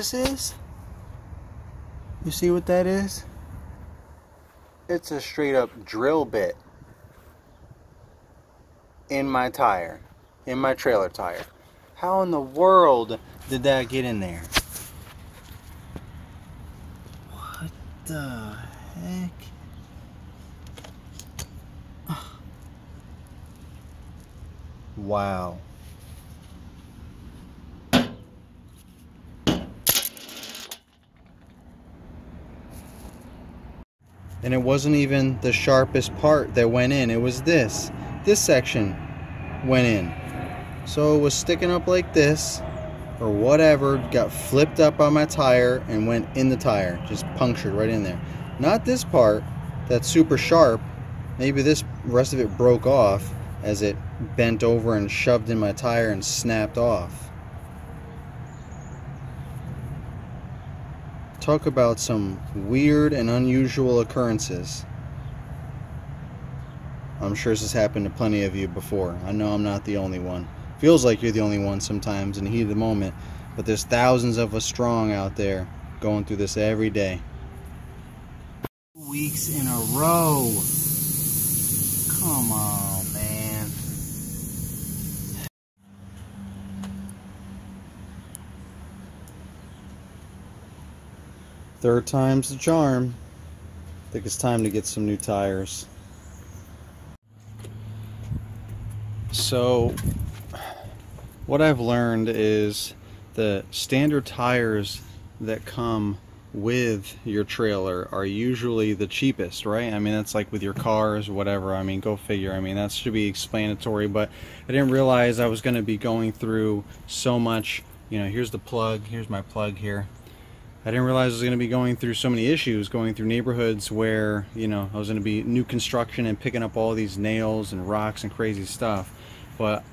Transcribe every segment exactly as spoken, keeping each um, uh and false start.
this is? You see what that is? It's a straight up drill bit in my tire, in my trailer tire. How in the world did that get in there? What the heck? Wow. And it wasn't even the sharpest part that went in. It was this. This section went in. So it was sticking up like this or whatever, got flipped up on my tire and went in the tire. Just punctured right in there. Not this part that's super sharp. Maybe this rest of it broke off as it bent over and shoved in my tire and snapped off. Talk about some weird and unusual occurrences. I'm sure this has happened to plenty of you before. I know I'm not the only one. Feels like you're the only one sometimes in the heat of the moment, but there's thousands of us strong out there going through this every day. Weeks in a row. Come on. Third time's the charm. I think it's time to get some new tires. So, what I've learned is the standard tires that come with your trailer are usually the cheapest, right? I mean, that's like with your cars, whatever. I mean, go figure. I mean, that should be explanatory, but I didn't realize I was going to be going through so much. You know, here's the plug. Here's my plug here. I didn't realize I was going to be going through so many issues, going through neighborhoods where, you know, I was going to be new construction and picking up all these nails and rocks and crazy stuff. But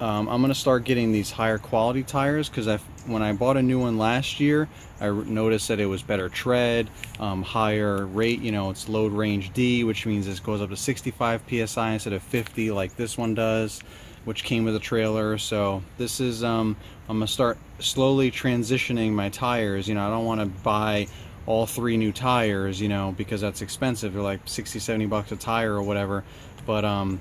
um, I'm going to start getting these higher quality tires because I, when I bought a new one last year, I noticed that it was better tread, um, higher rate, you know, it's load range D, which means this goes up to sixty-five P S I instead of fifty like this one does, which came with a trailer. So this is, um, I'm gonna start slowly transitioning my tires. You know, I don't wanna buy all three new tires, you know, because that's expensive. They're like sixty, seventy bucks a tire or whatever. But, um,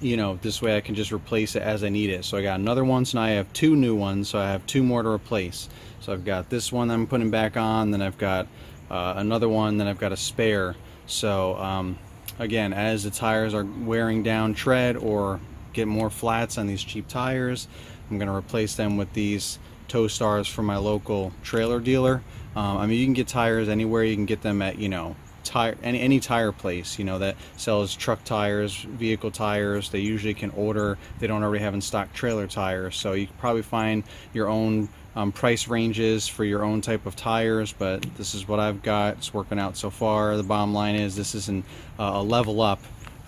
you know, this way I can just replace it as I need it. So I got another one, so now I have two new ones, so I have two more to replace. So I've got this one I'm putting back on, then I've got uh, another one, then I've got a spare. So um, again, as the tires are wearing down tread or get more flats on these cheap tires, I'm going to replace them with these Toe Stars from my local trailer dealer. Um, I mean, you can get tires anywhere. You can get them at, you know, tire any, any tire place, you know, that sells truck tires, vehicle tires. They usually can order, they don't already have in stock trailer tires. So you can probably find your own um, price ranges for your own type of tires, but this is what I've got. It's working out so far. The bottom line is this isn't uh, a level up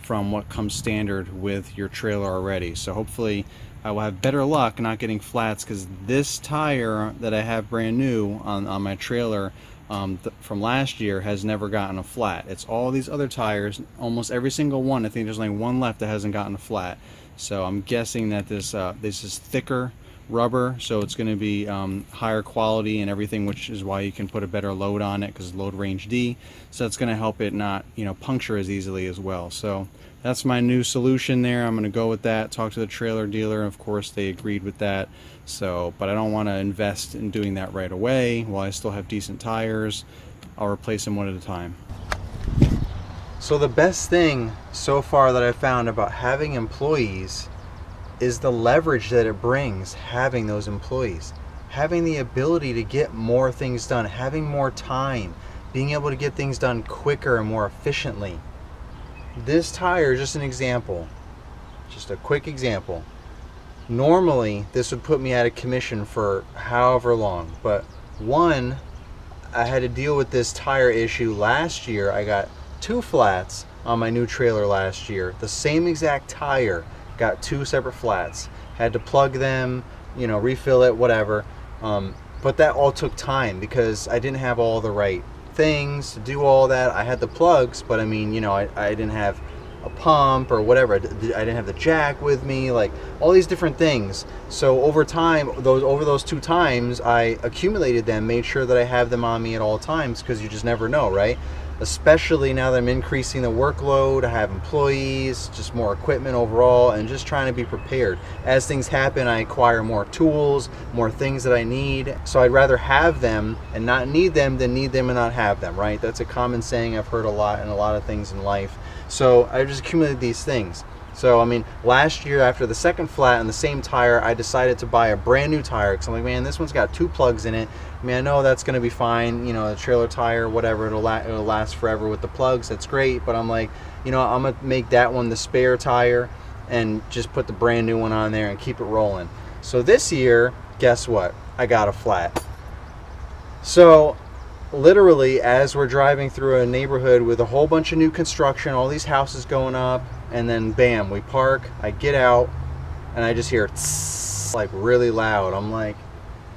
from what comes standard with your trailer already. So hopefully I will have better luck not getting flats, because this tire that I have brand new on, on my trailer um, th from last year has never gotten a flat. It's all these other tires, almost every single one. I think there's only one left that hasn't gotten a flat. So I'm guessing that this, uh, this is thicker rubber, so it's going to be um, higher quality and everything, which is why you can put a better load on it because load range D. So that's going to help it not, you know, puncture as easily as well. So that's my new solution there. I'm going to go with that, talk to the trailer dealer, of course they agreed with that. So, but I don't want to invest in doing that right away while I still have decent tires. I'll replace them one at a time. So the best thing so far that I found about having employees is the leverage that it brings, having those employees, having the ability to get more things done, having more time, being able to get things done quicker and more efficiently. This tire is just an example, just a quick example. Normally this would put me out of commission for however long, but one, I had to deal with this tire issue last year. I got two flats on my new trailer last year, the same exact tire. Got two separate flats, had to plug them, you know, refill it, whatever. Um, but that all took time because I didn't have all the right things to do all that. I had the plugs, but I mean, you know, I, I didn't have a pump or whatever. I didn't have the jack with me, like all these different things. So over time, those over those two times, I accumulated them, made sure that I have them on me at all times, because you just never know, right? Especially now that I'm increasing the workload, I have employees, just more equipment overall, and just trying to be prepared. As things happen, I acquire more tools, more things that I need. So I'd rather have them and not need them than need them and not have them, right? That's a common saying I've heard a lot in a lot of things in life. So I just accumulated these things. So, I mean, last year after the second flat on the same tire, I decided to buy a brand new tire because I'm like, man, this one's got two plugs in it. I mean, I know that's going to be fine, you know, a trailer tire, whatever, it'll, la it'll last forever with the plugs, that's great. But I'm like, you know, I'm going to make that one the spare tire and just put the brand new one on there and keep it rolling. So this year, guess what? I got a flat. So literally, as we're driving through a neighborhood with a whole bunch of new construction, all these houses going up, and then bam, we park, I get out, and I just hear tss, like really loud. I'm like,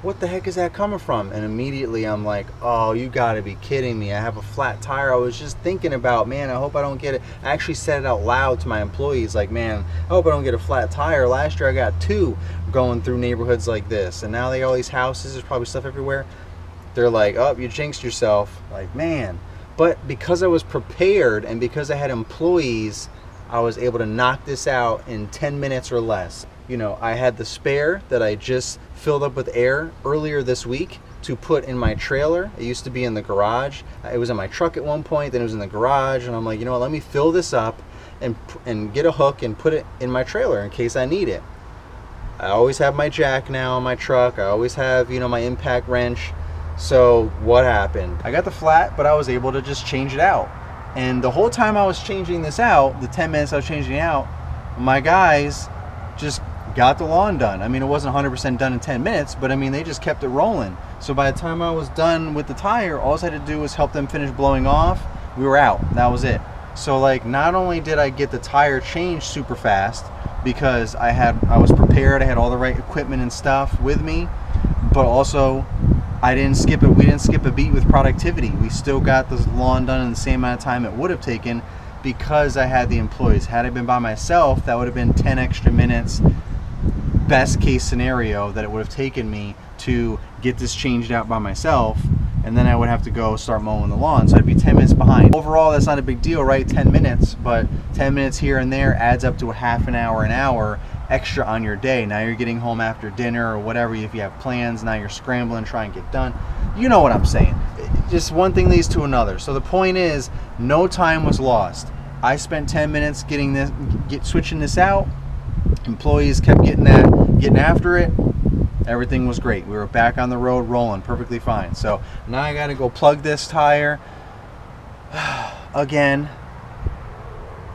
what the heck is that coming from? And immediately I'm like, oh, you gotta be kidding me. I have a flat tire. I was just thinking about, man, I hope I don't get it. I actually said it out loud to my employees, like, man, I hope I don't get a flat tire. Last year I got two going through neighborhoods like this, and now they all these houses, there's probably stuff everywhere. They're like, oh, you jinxed yourself. Like, man. But because I was prepared and because I had employees, I was able to knock this out in ten minutes or less. You know, I had the spare that I just filled up with air earlier this week to put in my trailer. It used to be in the garage. It was in my truck at one point, then it was in the garage, and I'm like, you know what, let me fill this up and, and get a hook and put it in my trailer in case I need it. I always have my jack now on my truck. I always have, you know, my impact wrench. So what happened? I got the flat, but I was able to just change it out. And the whole time I was changing this out, the ten minutes I was changing it out, my guys just got the lawn done. I mean, it wasn't one hundred percent done in ten minutes, but I mean, they just kept it rolling. So by the time I was done with the tire, all I had to do was help them finish blowing off. We were out, that was it. So like, not only did I get the tire changed super fast because I had, I was prepared, I had all the right equipment and stuff with me, but also I didn't skip it. We didn't skip a beat with productivity. We still got this lawn done in the same amount of time it would have taken because I had the employees. Had I been by myself, that would have been ten extra minutes, best case scenario, that it would have taken me to get this changed out by myself, and then I would have to go start mowing the lawn. So I'd be ten minutes behind. Overall, that's not a big deal, right? ten minutes, but ten minutes here and there adds up to a half an hour, an hour extra on your day. Now you're getting home after dinner or whatever. If you have plans, now you're scrambling, trying to get done. You know what I'm saying. Just one thing leads to another. So the point is, no time was lost. I spent ten minutes getting this, get, switching this out. Employees kept getting that, getting after it. Everything was great. We were back on the road rolling perfectly fine. So now I gotta go plug this tire again.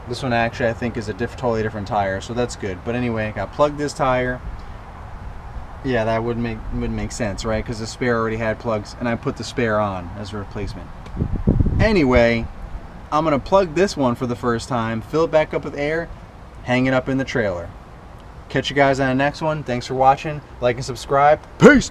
This one actually I think is a diff totally different tire, so that's good. But anyway, I got plugged this tire. Yeah, that would make would make sense, right? Because the spare already had plugs, and I put the spare on as a replacement. Anyway, I'm gonna plug this one for the first time, fill it back up with air, hang it up in the trailer. Catch you guys on the next one. Thanks for watching. Like and subscribe. Peace!